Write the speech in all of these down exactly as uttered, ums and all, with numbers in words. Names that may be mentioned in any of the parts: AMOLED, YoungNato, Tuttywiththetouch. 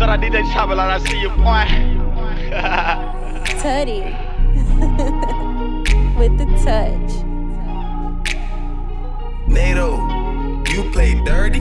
Thought I did that travel and I see your point. Tutty. With the touch. Nato, you play dirty?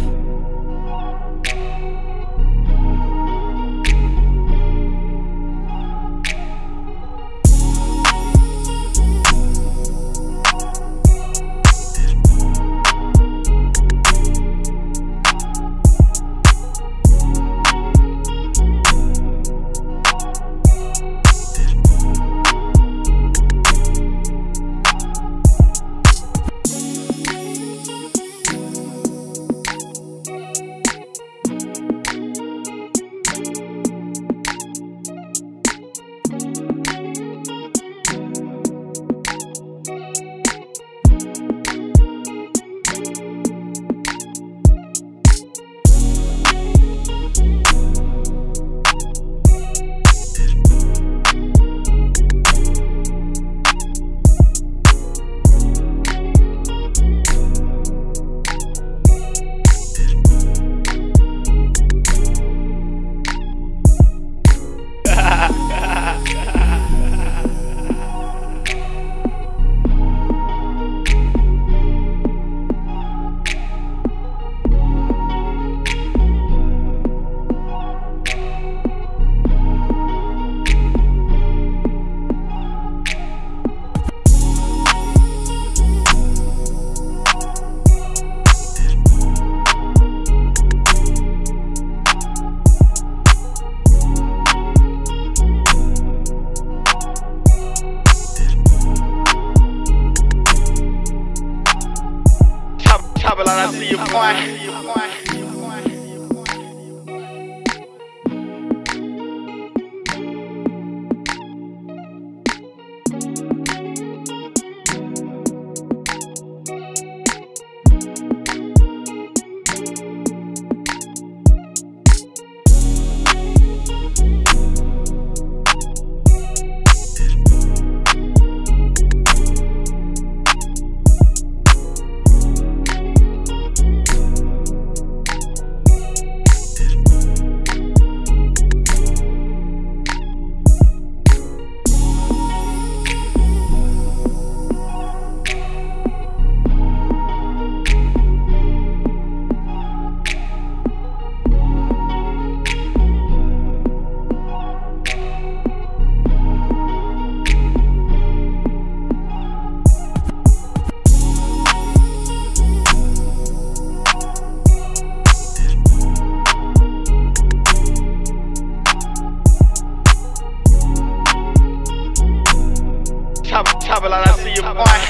I see your point. Travel and I see your point.